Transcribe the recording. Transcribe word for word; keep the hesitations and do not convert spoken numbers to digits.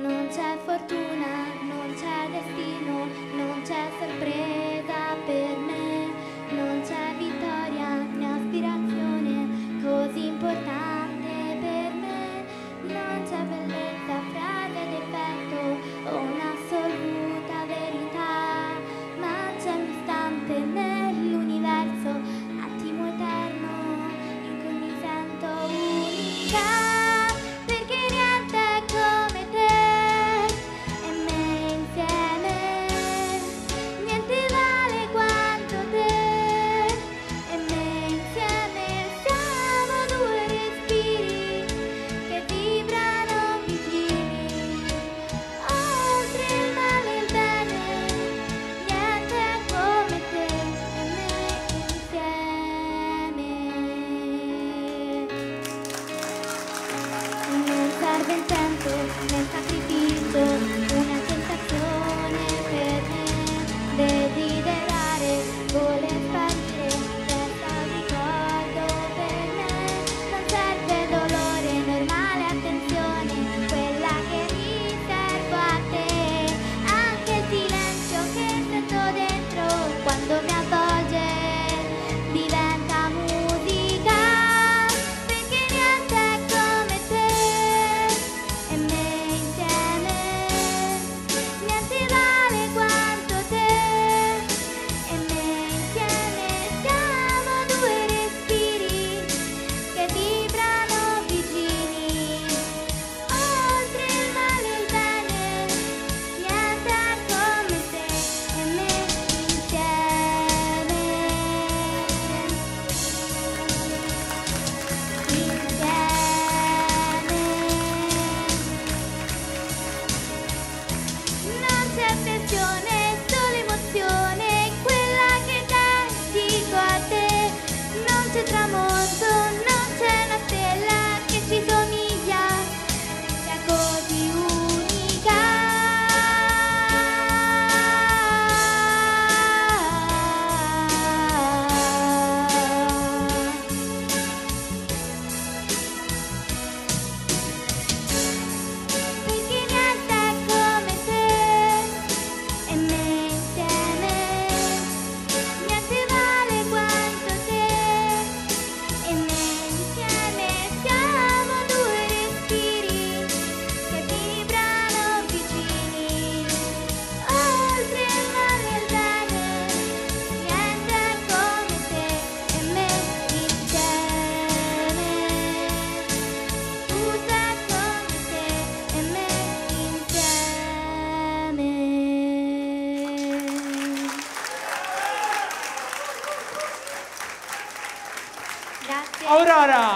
Non c'è fortuna, non c'è destino, non c'è sorpresa per me, non c'è vittoria né aspirazione così importante per me, non c'è bellezza, frase ed effetto o un'assoluta verità, ma c'è un istante nell'universo, attimo eterno in cui mi sento unica. Nel tempo, nel sacrificio, una tentazione per me, desiderare, voler partire, senza un ricordo per me, non serve dolore, normale attenzione, quella che riservo a te, anche il silenzio che sento dentro, quando mi avvolge, diventa musica. Aurora!